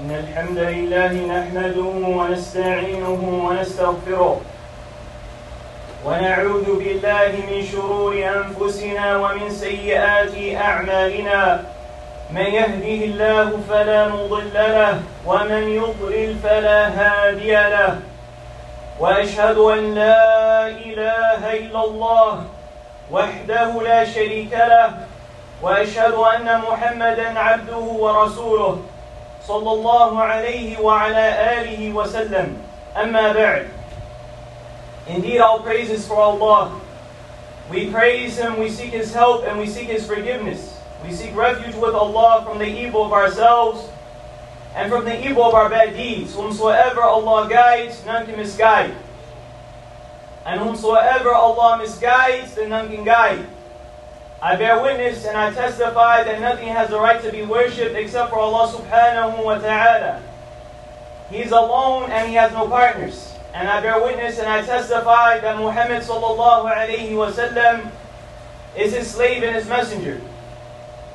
إن الحمد لله نحمده ونستعينه ونستغفره ونعوذ بالله من شرور أنفسنا ومن سيئات أعمالنا من يهده الله فلا مضل له ومن يضلل فلا هادي له وأشهد أن لا إله إلا الله وحده لا شريك له وأشهد أن محمدا عبده ورسوله صلى الله عليه وعلى آله وسلم أما بعد. Indeed, all praise is for Allah. We praise Him, we seek His help, and we seek His forgiveness. We seek refuge with Allah from the evil of ourselves and from the evil of our bad deeds. Whomsoever Allah guides, none can misguide. And whomsoever Allah misguides, then none can guide. I bear witness and I testify that nothing has the right to be worshipped except for Allah subhanahu wa ta'ala. He is alone and He has no partners. And I bear witness and I testify that Muhammad sallallahu alayhi wa sallam is His slave and His messenger.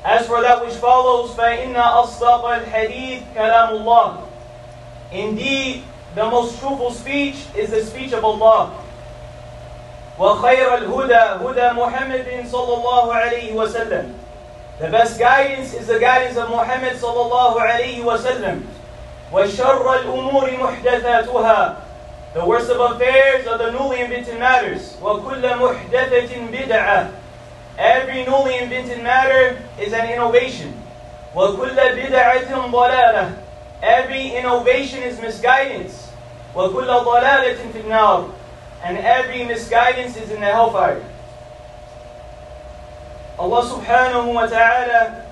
As for that which follows, فَإِنَّ أَصْدَقَ الْحَدِيثِ كَلَامُ اللَّهِ. Indeed, the most truthful speech is the speech of Allah. وَخَيْرَ الْهُدَى هُدَى مُحَمَّدٍ صَلَّى اللَّهُ عَلَيْهِ وَسَلَّمَ. The best guidance is the guidance of Muhammad صلى الله عليه وسلم. وَشَرَّ الْأُمُورِ مُحْدَثَاتُهَا. The worst of affairs are the newly invented matters. وَكُلَّ مُحْدَثَةٍ بِدْعَةٍ. Every newly invented matter is an innovation. وَكُلَّ بِدْعَةٍ ضَلَالَةٍ. Every innovation is misguidance. وَكُلَّ ضَلَالَةٍ فِي النَّارِ. And every misguidance is in the hellfire. Allah subhanahu wa ta'ala,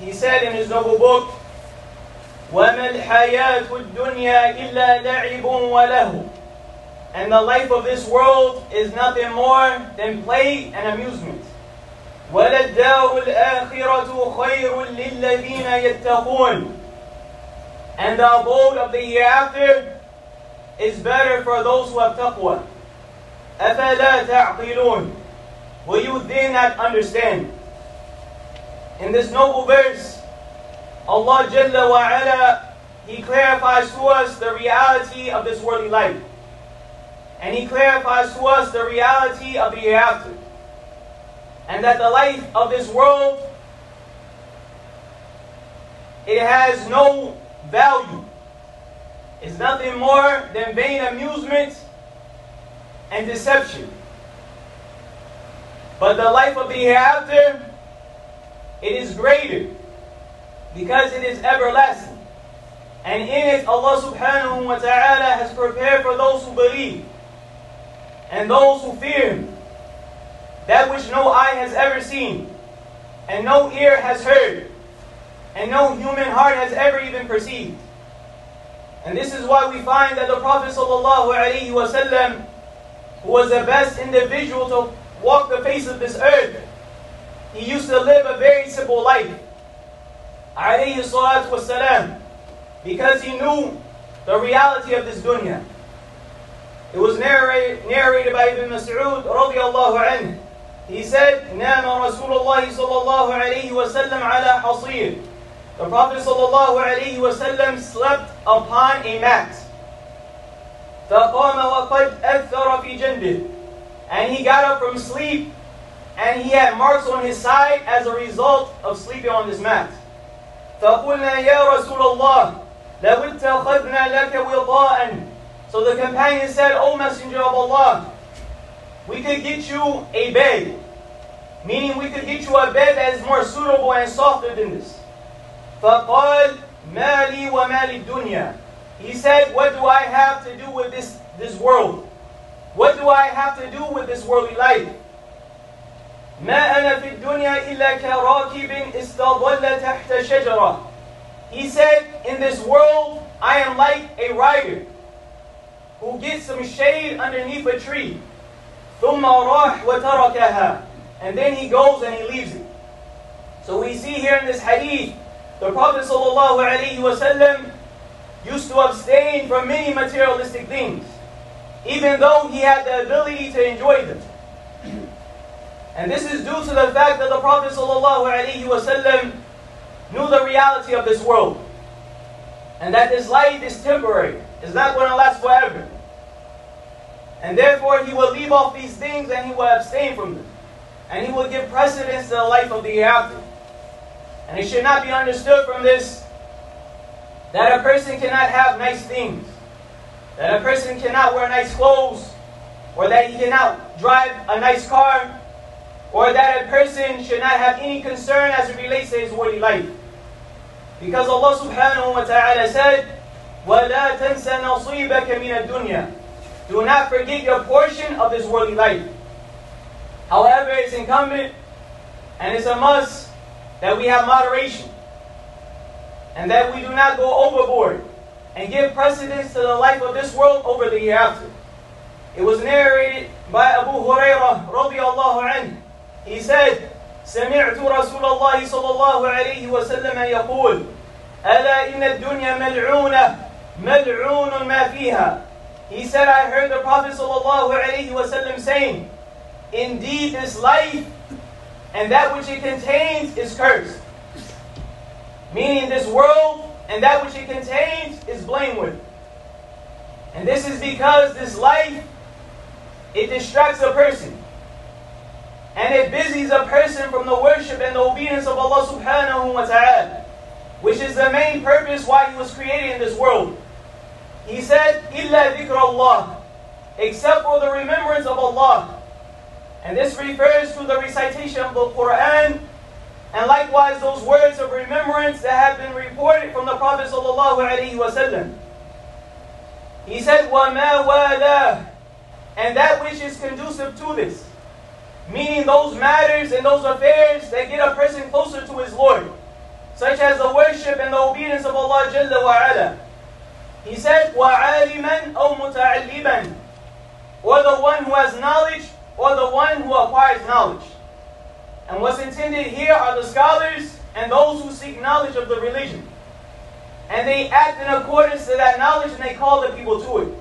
He said in His noble book, وَمَا الْحَيَاةُ الدُّنْيَا إِلَّا لَعِبٌ وَلَهُ. And the life of this world is nothing more than play and amusement. وَلَلدَّارُ الْآخِرَةُ خَيْرٌ لِلَّذِينَ يَتَّقُونَ. And the abode of the hereafter is better for those who have taqwa. أَفَلَا تَعْقِلُونَ. Will you then not understand? In this noble verse, Allah Jalla wa Ala, He clarifies to us the reality of this worldly life. And He clarifies to us the reality of the hereafter. And that the life of this world, it has no value. It's nothing more than vain amusement and deception. But the life of the hereafter, it is greater because it is everlasting. And in it, Allah subhanahu wa ta'ala has prepared for those who believe and those who fear Him that which no eye has ever seen, and no ear has heard, and no human heart has ever even perceived. And this is why we find that the Prophet ﷺ, who was the best individual to walk the face of this earth, he used to live a very simple life, ﷺ, because he knew the reality of this dunya. It was narrated by Ibn Mas'ood radiallahu anhu. He said, نَامَ رَسُولُ اللَّهِ صَلَّى اللَّهُ عَلَيْهِ وَسَلَّمْ عَلَى حَصِيرٍ. The Prophet sallallahu alayhi wa sallam slept upon a mat. فَقَامَ وَقَدْ أَثَّرَ فِي جَنْبِهِ. And he got up from sleep, and he had marks on his side as a result of sleeping on this mat. فَقُلْنَا يَا رَسُولَ اللَّهِ لَوِ اتَّخَذْنَا لَكَ وِضَاءً. So the companion said, O Messenger of Allah, we could get you a bed, meaning we could get you a bed that is more suitable and softer than this. فَقَالْ مَا لِي وَمَا لِلدُّنْيَا. He said, what do I have to do with this world? What do I have to do with this worldly life? مَا أَنَا فِي الدُّنْيَا إِلَّا كَرَاكِبٍ إِسْتَضَلَّ تَحْتَ شَجَرَةٍ. He said, in this world I am like a rider who gets some shade underneath a tree. ثُمَّ رَاحْ وَتَرَكَهَا. And then he goes and he leaves it. So we see here in this hadith, the Prophet ﷺ used to abstain from many materialistic things, even though he had the ability to enjoy them. And this is due to the fact that the Prophet ﷺ knew the reality of this world. and that this light is temporary. It's not going to last forever. And therefore he will leave off these things and he will abstain from them. And he will give precedence to the life of the hereafter. And it should not be understood from this that a person cannot have nice things, that a person cannot wear nice clothes, or that he cannot drive a nice car, or that a person should not have any concern as it relates to his worldly life. Because Allah subhanahu wa ta'ala said, وَلَا تَنْسَ نَصِيبَكَ مِنَ الدُّنْيَا. Do not forget your portion of this worldly life. However, it's incumbent and it's a must that we have moderation and that we do not go overboard and give precedence to the life of this world over the hereafter. It was narrated by Abu Hurairah radiallahu anhu. He said, سمعت رسول الله صلى الله عليه وسلم يقول ألا إن الدنيا ملعونة ملعون ما فيها. He said, I heard the Prophet ﷺ saying, indeed this life and that which it contains is cursed. Meaning this world and that which it contains is blameworthy. And this is because this life, it distracts a person. And it busies a person from the worship and the obedience of Allah subhanahu wa ta'ala, which is the main purpose why he was created in this world. He said, إِلَّا ذِكْرَ اللَّهِ, except for the remembrance of Allah. And this refers to the recitation of the Qur'an, and likewise those words of remembrance that have been reported from the Prophet ﷺ. He said, وَمَا وَالَاهِ, and that which is conducive to this. Meaning those matters and those affairs that get a person closer to his Lord, such as the worship and the obedience of Allah Jalla wa'ala. He said, وَعَالِمًا أَوْ مُتَعَلِّمًا, or the one who has knowledge, or the one who acquires knowledge. And what's intended here are the scholars and those who seek knowledge of the religion. And they act in accordance to that knowledge and they call the people to it.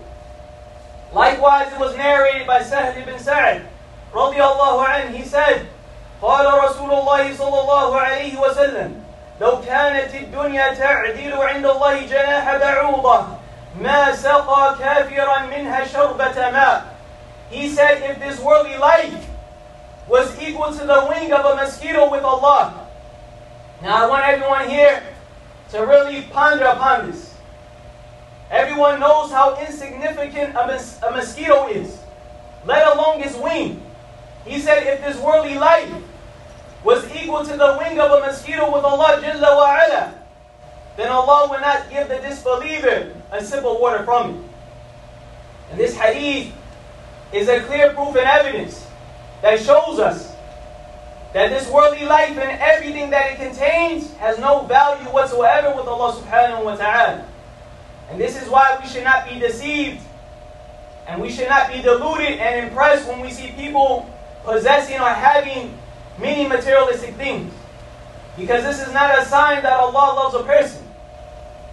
Likewise, it was narrated by Sahil ibn Sa'id radiallahu anhu. He said, قَالَ رَسُولُ اللَّهِ صَلَّى اللَّهُ عَلَيْهِ وَسَلَّمَ لو كانت الدنيا تعدل عند الله جناح بعوضة ما سقى كافرا منها شربة ماء. He said, if this worldly life was equal to the wing of a mosquito with Allah. Now I want everyone here to really ponder upon this. Everyone knows how insignificant a mosquito is, let alone his wing. He said, if this worldly life was equal to the wing of a mosquito with Allah Jalla wa'ala, then Allah will not give the disbeliever a sip of water from it. And this hadith is a clear proof and evidence that shows us that this worldly life and everything that it contains has no value whatsoever with Allah subhanahu wa ta'ala. And this is why we should not be deceived and we should not be deluded and impressed when we see people possessing or having many materialistic things, because this is not a sign that Allah loves a person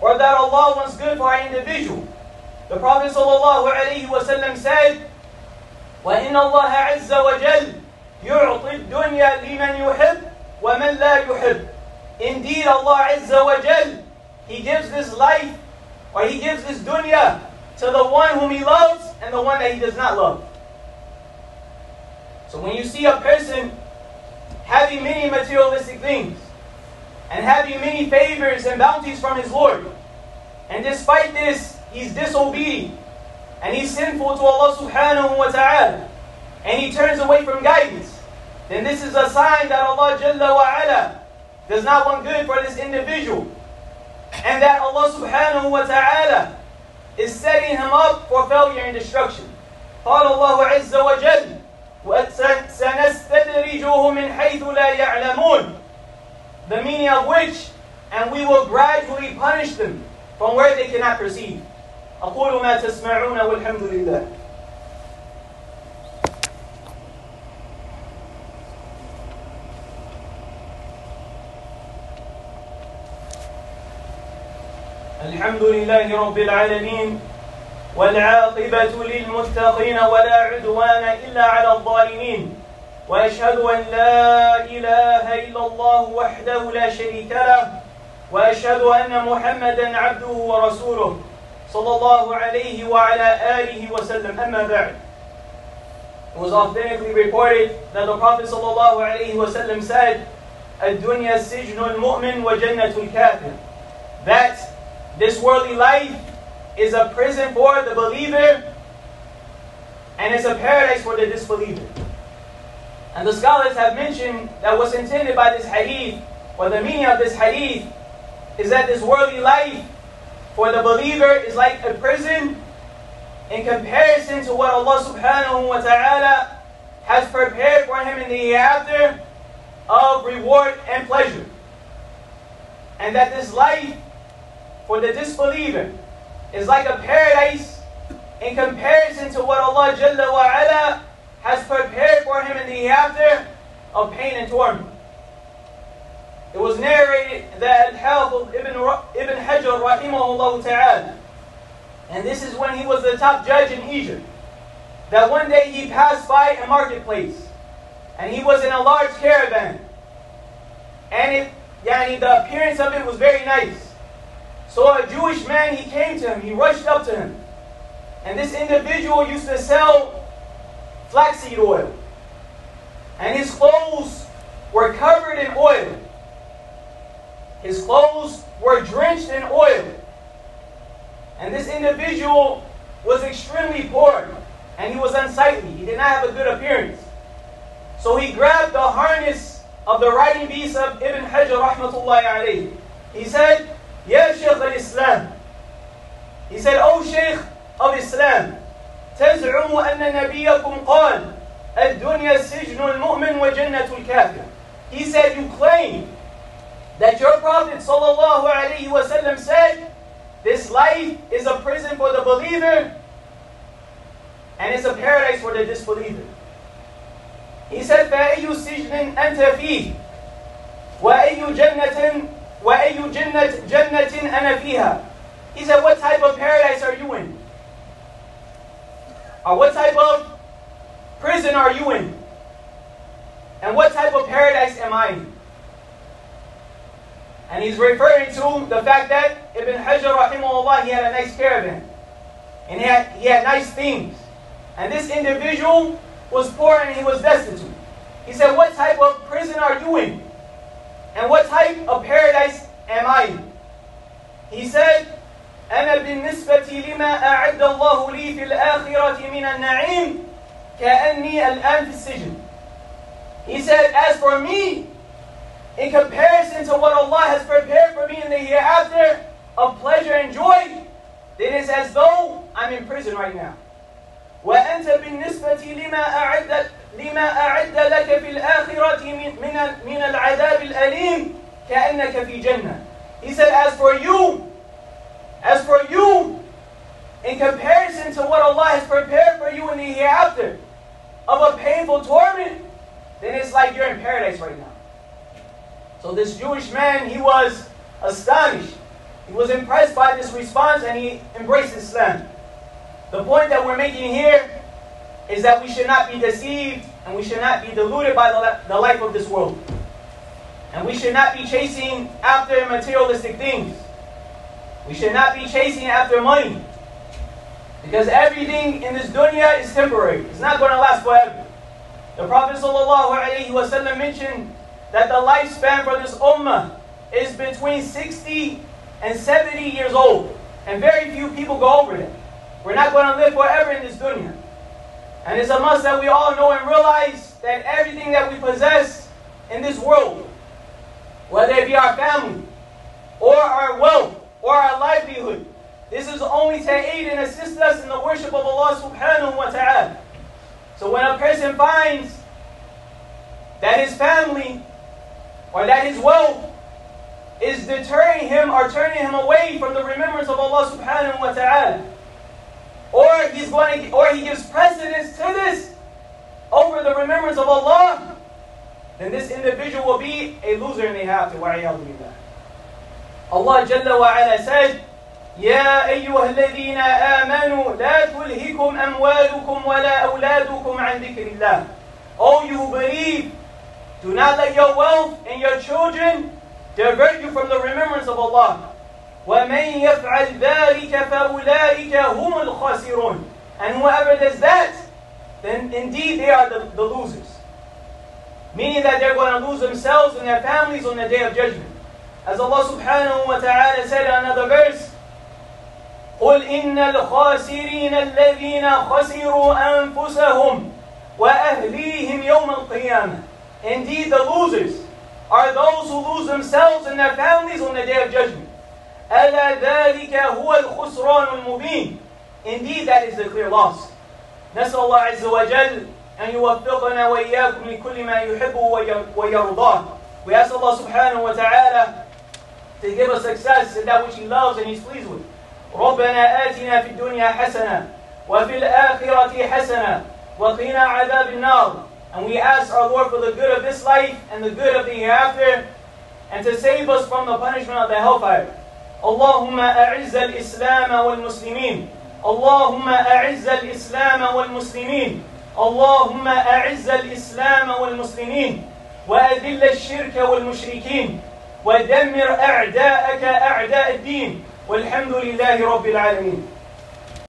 or that Allah wants good for an individual. The Prophet ﷺ said, وَإِنَّ اللَّهَ عَزَّ وَجَلْ يُعْطِي الدُّنْيَا لِمَنْ يُحِبْ وَمَنْ لَا يُحِبْ. Indeed, Allah Azza wa Jal, He gives this life, or He gives this dunya, to the one whom He loves and the one that He does not love. So when you see a person having many materialistic things, and having many favors and bounties from his Lord, and despite this, he's disobedient, and he's sinful to Allah subhanahu wa ta'ala, and he turns away from guidance, then this is a sign that Allah Jalla wa ala does not want good for this individual, and that Allah subhanahu wa ta'ala is setting him up for failure and destruction. قال الله عز وجل, وَسَنَسْتَدْرِجُهُمْ مِنْ حَيْثُ لَا يَعْلَمُونَ. The meaning of which, and we will gradually punish them from where they cannot perceive. أَقُولُ مَا تَسْمَعُونَ وَالْحَمْدُ لِلَّهِ. الحمد لله رب العالمين والعاقبة للمتقين ولا عدوان إلا على الظالمين وأشهد أن لا إله إلا الله وحده لا شريك له وأشهد أن محمدا عبده ورسوله صلى الله عليه وعلى آله وسلم أما بعد. It was authentically reported that the Prophet sallallahu alaihi wasallam said, "Ad-dunya sijnul mu'min wa jannatul kafir." That this worldly life is a prison for the believer and it's a paradise for the disbeliever. And the scholars have mentioned that what's intended by this hadith, or the meaning of this hadith, is that this worldly life for the believer is like a prison in comparison to what Allah subhanahu wa ta'ala has prepared for him in the hereafter of reward and pleasure. And that this life for the disbeliever is like a paradise in comparison to what Allah Jalla wa Ala has prepared for him in the hereafter of pain and torment. It was narrated that Al-Hafiz Ibn Hajar rahimahullah ta'ala, and this is when he was the top judge in Egypt, that one day he passed by a marketplace and he was in a large caravan, and the appearance of it was very nice. So a Jewish man, he came to him, he rushed up to him, and this individual used to sell flaxseed oil, and his clothes were covered in oil. His clothes were drenched in oil. And this individual was extremely poor, and he was unsightly. He did not have a good appearance. So he grabbed the harness of the riding beast of Ibn Hajar rahmatullahi alayhi. He said, "Ya Shaykh al-Islam." He said, "O Shaykh of Islam, تزعم أن نبيكم قال الدنيا سجن المؤمن وجنة الكافر." He said, "You claim that your Prophet sallallahu alaihi wasallam said, this life is a prison for the believer and it's a paradise for the disbeliever." He said, فَأَيُّ سِجْنٍ أَنْتَ فِيهِ وَأَيُّ جَنَّةٍ أَنَا فِيهَا. He said, what type of paradise are you in? Or what type of prison are you in? And what type of paradise am I in? And he's referring to the fact that Ibn Hajar rahimahullah, he had a nice caravan. And he had nice things. And this individual was poor and he was destitute. He said, what type of prison are you in? And what type of paradise am I in? He said, أَنَا بِالنِّسْبَةِ لِمَا أَعَدَّ اللَّهُ لِي فِي الْآخِرَةِ مِنَ النَّعِيمِ كَأَنِّي الْآنِ فِي السِّجْنِ. He said, as for me, in comparison to what Allah has prepared for me in the hereafter of pleasure and joy, it is as though I'm in prison right now. وَأَنْتَ بِالنِّسْبَةِ لِمَا أَعَدَّ لَكَ فِي الْآخِرَةِ مِنَ الْعَذَابِ الْأَلِيمِ كَأَنَّكَ فِي جَنَّةِ. He said, as for you, in comparison to what Allah has prepared for you in the hereafter of a painful torment, then it's like you're in paradise right now. So this Jewish man, he was astonished. He was impressed by this response and he embraced Islam. The point that we're making here is that we should not be deceived and we should not be deluded by the life of this world. And we should not be chasing after materialistic things. We should not be chasing after money. Because everything in this dunya is temporary. It's not going to last forever. The Prophet ﷺ mentioned that the lifespan for this ummah is between 60 and 70 years old. And very few people go over that. We're not going to live forever in this dunya. And it's a must that we all know and realize that everything that we possess in this world, whether it be our family, or our wealth, or our livelihood, this is only to aid and assist us in the worship of Allah subhanahu wa ta'ala. So when a person finds that his family, or that his wealth is deterring him or turning him away from the remembrance of Allah subhanahu wa ta'ala, or he gives precedence to this over the remembrance of Allah, then this individual will be a loser and they have to. Allah Jalla wa Ala said, يَا أَيُّهَا الَّذِينَ آمَنُوا لَا تُلْهِكُمْ أَمْوَالُكُمْ وَلَا أَوْلَادُكُمْ عَنْ ذِكْرِ اللَّهِ. O you who believe, do not let your wealth and your children divert you from the remembrance of Allah. وَمَنْ يَفْعَلْ ذَٰلِكَ فَأُولَٰئِكَ هُمُ الْخَاسِرُونَ. And whoever does that, then indeed they are the losers. Meaning that they're going to lose themselves and their families on the Day of Judgment. As Allah subhanahu wa ta'ala said in another verse, قُلْ إِنَّ الْخَاسِرِينَ الَّذِينَ خَسِرُوا أَنفُسَهُمْ وَأَهْلِيهِمْ يَوْمَ الْقِيَامَةِ. Indeed, the losers are those who lose themselves and their families on the Day of Judgment. أَلَا ذَٰلِكَ هُوَ الْخُسْرَانُ الْمُبِينُ. Indeed, that is the clear loss. نسأل الله عز وجل أن يوفقنا وإياكم لكل ما يحبه ويرضاه. We ask Allah subhanahu wa ta'ala to give us success in that which He loves and He's pleased with. ربنا آتنا في الدنيا حسنة وفي الآخرة حسنة وقنا عذاب النار. And we ask our Lord for the good of this life and the good of the hereafter, and to save us from the punishment of the hellfire. اللهم أعز الإسلام والمسلمين. اللهم أعز الإسلام والمسلمين. اللهم أعز الإسلام والمسلمين وأذل الشرك والمشركين ودمر أعداءك أعداء الدين والحمد لله رب العالمين.